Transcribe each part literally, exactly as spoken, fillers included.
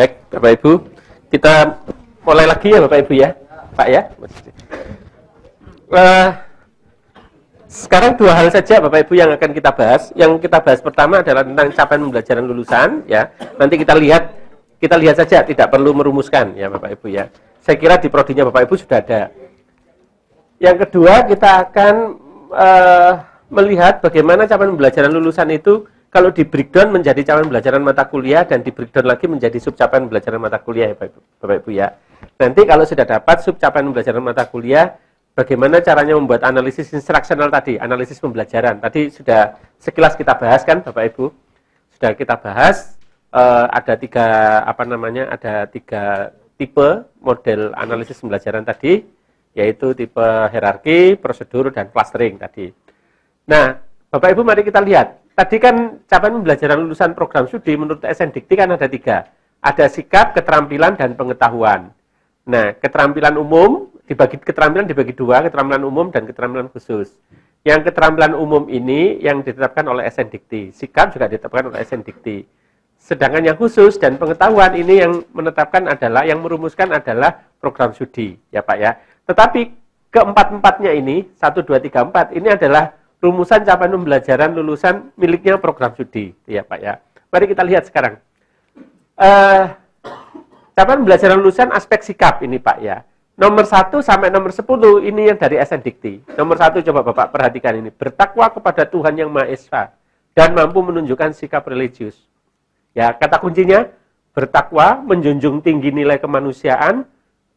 Baik, Bapak Ibu, kita mulai lagi ya Bapak Ibu ya, Pak ya. Uh, sekarang dua hal saja Bapak Ibu yang akan kita bahas. Yang kita bahas pertama adalah tentang capaian pembelajaran lulusan ya. Nanti kita lihat, kita lihat saja, tidak perlu merumuskan ya Bapak Ibu ya. Saya kira di prodinya Bapak Ibu sudah ada. Yang kedua kita akan uh, melihat bagaimana capaian pembelajaran lulusan itu kalau di breakdown menjadi capaian pembelajaran mata kuliah dan di breakdown lagi menjadi subcapaian pembelajaran mata kuliah ya Bapak Ibu ya. Nanti kalau sudah dapat subcapaian pembelajaran mata kuliah, bagaimana caranya membuat analisis instruksional tadi, analisis pembelajaran. Tadi sudah sekilas kita bahas kan Bapak Ibu. Sudah kita bahas e, ada tiga apa namanya? Ada tiga tipe model analisis pembelajaran tadi, yaitu tipe hierarki, prosedur dan clustering tadi. Nah, Bapak Ibu mari kita lihat. Tadi kan capaian pembelajaran lulusan program studi menurut S N Dikti kan ada tiga. Ada sikap, keterampilan, dan pengetahuan. Nah, keterampilan umum, dibagi keterampilan dibagi dua, keterampilan umum dan keterampilan khusus. Yang keterampilan umum ini yang ditetapkan oleh S N Dikti. Sikap juga ditetapkan oleh S N Dikti. Sedangkan yang khusus dan pengetahuan ini yang menetapkan adalah, yang merumuskan adalah program studi, ya Pak ya. Tetapi keempat-empatnya ini, satu, dua, tiga, empat, ini adalah rumusan capaian pembelajaran lulusan miliknya program studi, ya Pak ya. Mari kita lihat sekarang. Uh, capaian pembelajaran lulusan aspek sikap ini Pak ya. Nomor satu sampai nomor sepuluh ini yang dari S N Dikti. Nomor satu coba Bapak perhatikan ini. Bertakwa kepada Tuhan Yang Maha Esa dan mampu menunjukkan sikap religius. Ya, kata kuncinya bertakwa, menjunjung tinggi nilai kemanusiaan,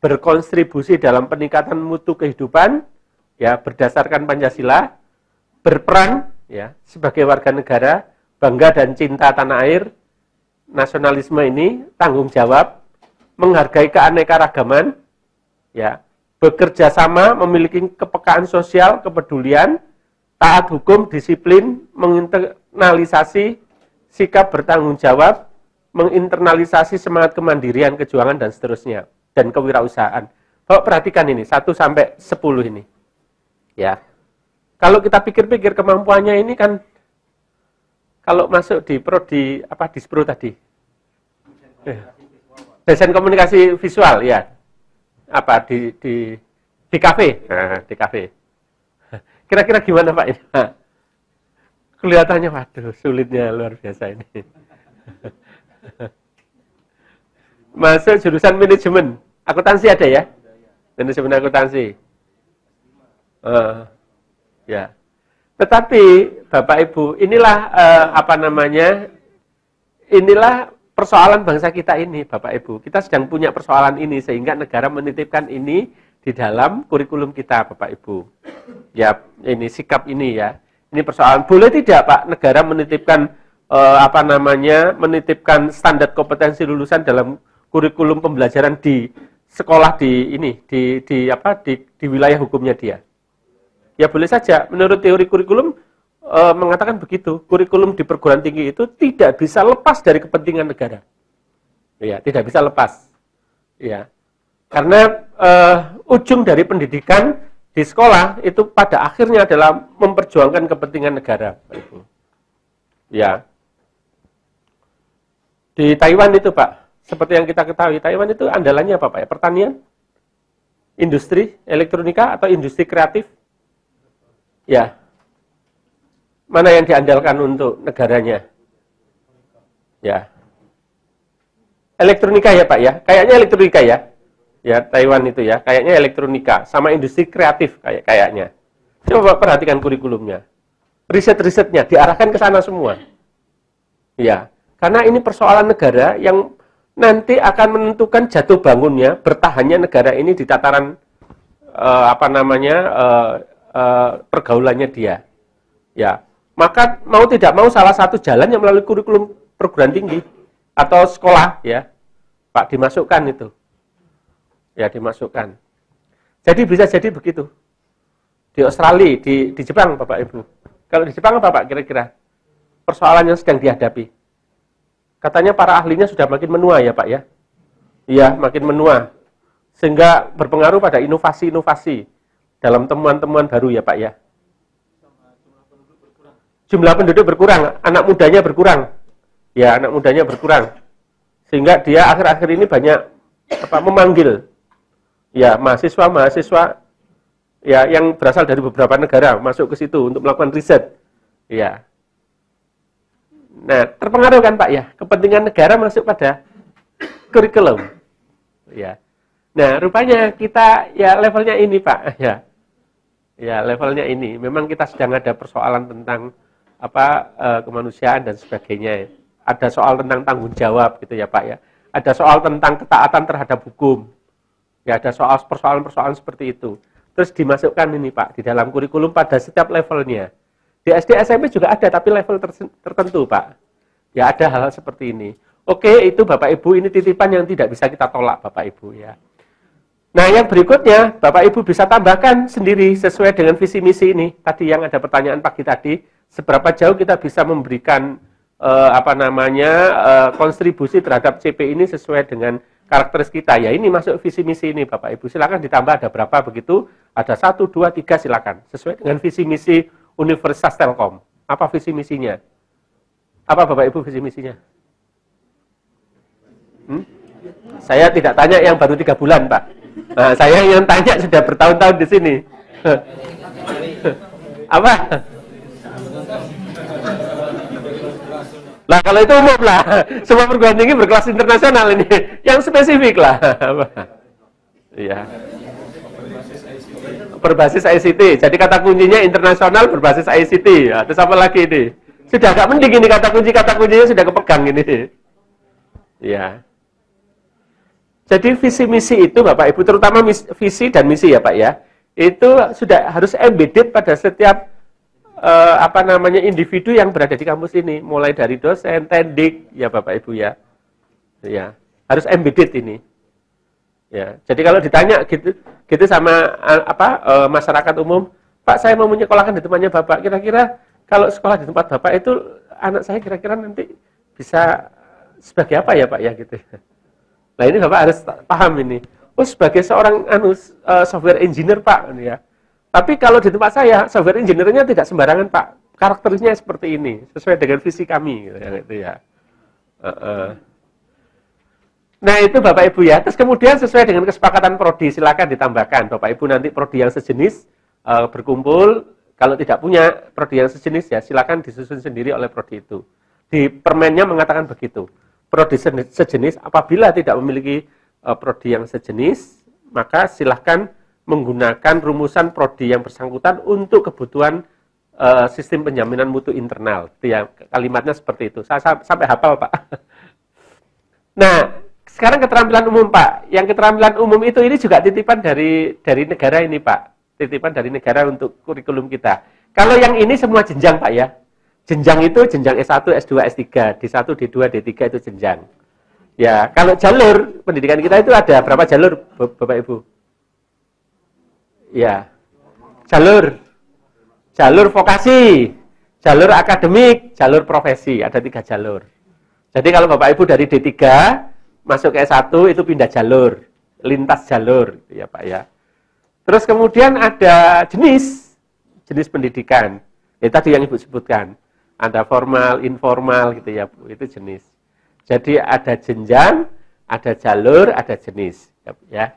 berkontribusi dalam peningkatan mutu kehidupan, ya berdasarkan Pancasila. Berperang ya sebagai warga negara, bangga dan cinta tanah air, nasionalisme ini, tanggung jawab, menghargai keanekaragaman, ya, bekerja sama, memiliki kepekaan sosial, kepedulian, taat hukum, disiplin, menginternalisasi sikap bertanggung jawab, menginternalisasi semangat kemandirian, kejuangan dan seterusnya, dan kewirausahaan. Bapak perhatikan ini satu sampai sepuluh ini, ya. Kalau kita pikir-pikir kemampuannya ini kan kalau masuk di prodi apa dispro tadi desain komunikasi visual ya apa di di di kafe nah, di kafe kira-kira gimana Pak ini kelihatannya waduh sulitnya luar biasa ini masuk jurusan manajemen akuntansi ada ya manajemen akuntansi uh. Ya, tetapi Bapak Ibu inilah eh, apa namanya inilah persoalan bangsa kita ini Bapak Ibu kita sedang punya persoalan ini sehingga negara menitipkan ini di dalam kurikulum kita Bapak Ibu ya ini sikap ini ya ini persoalan boleh tidak Pak negara menitipkan eh, apa namanya menitipkan standar kompetensi lulusan dalam kurikulum pembelajaran di sekolah di ini di di apa di, di wilayah hukumnya dia. Ya boleh saja, menurut teori kurikulum e, mengatakan begitu, kurikulum di perguruan tinggi itu tidak bisa lepas dari kepentingan negara. Ya, tidak bisa lepas. Ya. Karena e, ujung dari pendidikan di sekolah itu pada akhirnya adalah memperjuangkan kepentingan negara. Ya. Di Taiwan itu Pak, seperti yang kita ketahui, Taiwan itu andalannya apa Pak ya? Pertanian, industri, elektronika atau industri kreatif? Ya, mana yang diandalkan untuk negaranya? Ya, elektronika ya Pak ya, kayaknya elektronika ya, ya Taiwan itu ya, kayaknya elektronika sama industri kreatif kayak kayaknya. Coba perhatikan kurikulumnya, riset-risetnya diarahkan ke sana semua. Ya, karena ini persoalan negara yang nanti akan menentukan jatuh bangunnya, bertahannya negara ini di tataran eh, apa namanya? Eh, Uh, pergaulannya dia, ya maka mau tidak mau salah satu jalannya melalui kurikulum perguruan tinggi atau sekolah, ya Pak dimasukkan itu, ya dimasukkan. Jadi bisa jadi begitu di Australia, di, di Jepang Bapak Ibu. Kalau di Jepang apa Pak kira-kira persoalan yang sedang dihadapi? Katanya para ahlinya sudah makin menua ya Pak ya, iya makin menua sehingga berpengaruh pada inovasi-inovasi. Dalam temuan-temuan baru ya Pak ya. Jumlah penduduk berkurang, anak mudanya berkurang. Ya, anak mudanya berkurang. Sehingga dia akhir-akhir ini banyak apa, memanggil ya mahasiswa-mahasiswa ya yang berasal dari beberapa negara masuk ke situ untuk melakukan riset. Ya. Nah, terpengaruh kan Pak ya, kepentingan negara masuk pada kurikulum. Ya. Nah, rupanya kita ya levelnya ini Pak ya. Ya, levelnya ini. Memang kita sedang ada persoalan tentang apa e, kemanusiaan dan sebagainya. Ada soal tentang tanggung jawab gitu ya Pak ya. Ada soal tentang ketaatan terhadap hukum. Ya, ada soal persoalan-persoalan seperti itu. Terus dimasukkan ini Pak di dalam kurikulum pada setiap levelnya. Di S D, S M P juga ada, tapi level tertentu, Pak. Ya, ada hal-hal seperti ini. Oke, itu Bapak-Ibu, ini titipan yang tidak bisa kita tolak, Bapak-Ibu. Ya. Nah, yang berikutnya, Bapak-Ibu bisa tambahkan sendiri sesuai dengan visi misi ini. Tadi yang ada pertanyaan pagi tadi, seberapa jauh kita bisa memberikan eh, apa namanya eh, kontribusi terhadap C P ini sesuai dengan karakteris kita. Ya, ini masuk visi misi ini, Bapak-Ibu. Silakan ditambah ada berapa begitu, ada satu, dua, tiga, silakan. Sesuai dengan visi misi Universitas Telkom. Apa visi misinya? Apa Bapak Ibu visi misinya? Hmm? Saya tidak tanya yang baru tiga bulan Pak. Nah, saya yang tanya sudah bertahun-tahun di sini. Apa? Lah kalau itu umum lah. Semua perguruan tinggi berkelas internasional ini. Yang spesifik lah. Iya. Berbasis I C T, jadi kata kuncinya internasional berbasis I C T. Ya, terus apa lagi ini? Sudah agak mending ini kata kunci, kata kuncinya sudah kepegang ini. Ya. Jadi visi misi itu Bapak Ibu, terutama misi, visi dan misi ya Pak ya, itu sudah harus embedded pada setiap eh, apa namanya individu yang berada di kampus ini, mulai dari dosen, tendik, ya Bapak Ibu ya, ya harus embedded ini. Ya, jadi kalau ditanya gitu, gitu sama apa e, masyarakat umum, Pak saya mau menyekolahkan di tempatnya Bapak. Kira-kira kalau sekolah di tempat Bapak itu anak saya kira-kira nanti bisa sebagai apa ya Pak ya gitu. Nah ini Bapak harus paham ini. Oh sebagai seorang anu software engineer Pak ya. Tapi kalau di tempat saya software engineer-nya tidak sembarangan Pak. Karakternya seperti ini sesuai dengan visi kami gitu ya. Gitu ya. Uh -uh. Nah itu Bapak Ibu ya, terus kemudian sesuai dengan kesepakatan prodi silakan ditambahkan Bapak Ibu nanti prodi yang sejenis e, berkumpul, kalau tidak punya prodi yang sejenis ya silakan disusun sendiri oleh prodi itu. Di permennya mengatakan begitu, prodi sejenis apabila tidak memiliki e, prodi yang sejenis maka silakan menggunakan rumusan prodi yang bersangkutan untuk kebutuhan e, sistem penjaminan mutu internal. Ya, kalimatnya seperti itu, saya sampai hafal Pak. Nah sekarang keterampilan umum Pak, yang keterampilan umum itu ini juga titipan dari dari negara ini Pak, titipan dari negara untuk kurikulum kita. Kalau yang ini semua jenjang Pak ya, jenjang itu jenjang S satu, S dua, S tiga, D satu, D dua, D tiga itu jenjang. Ya, kalau jalur pendidikan kita itu ada berapa jalur Bapak Ibu? Ya, jalur, jalur vokasi, jalur akademik, jalur profesi, ada tiga jalur. Jadi kalau Bapak Ibu dari D tiga masuk ke S satu itu pindah jalur, lintas jalur, gitu ya Pak ya. Terus kemudian ada jenis, jenis pendidikan. Ya, tadi yang Ibu sebutkan, ada formal, informal gitu ya Bu, itu jenis. Jadi ada jenjang, ada jalur, ada jenis, ya.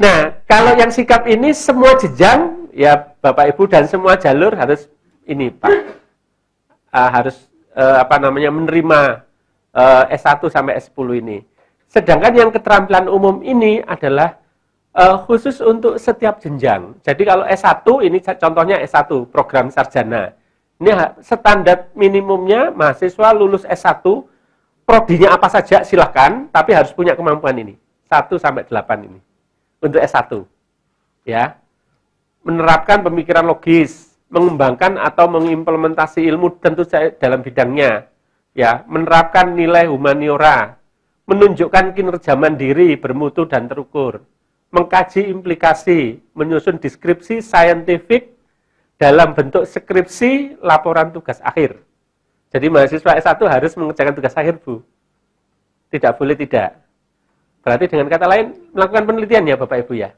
Nah kalau yang sikap ini semua jenjang, ya Bapak Ibu dan semua jalur harus ini Pak, uh, harus uh, apa namanya menerima. S satu sampai S sepuluh ini. Sedangkan yang keterampilan umum ini adalah uh, khusus untuk setiap jenjang. Jadi kalau S satu ini contohnya S satu program sarjana. Ini standar minimumnya mahasiswa lulus S satu prodinya apa saja silahkan, tapi harus punya kemampuan ini. satu sampai delapan ini. Untuk S satu. Ya. Menerapkan pemikiran logis, mengembangkan atau mengimplementasi ilmu tentu dalam bidangnya. Ya, menerapkan nilai humaniora, menunjukkan kinerja mandiri, bermutu dan terukur, mengkaji implikasi, menyusun deskripsi saintifik dalam bentuk skripsi laporan tugas akhir. Jadi mahasiswa S satu harus mengerjakan tugas akhir, Bu. Tidak boleh tidak. Berarti dengan kata lain, melakukan penelitian ya Bapak Ibu ya?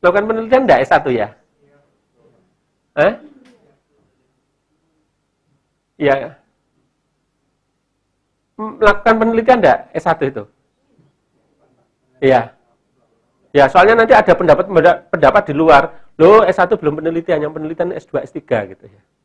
Melakukan penelitian enggak S satu ya? Hah? Ya, melakukan penelitian enggak S satu itu? Iya. Ya, soalnya nanti ada pendapat pendapat di luar, loh S satu belum penelitian, yang penelitian S dua, S tiga gitu ya.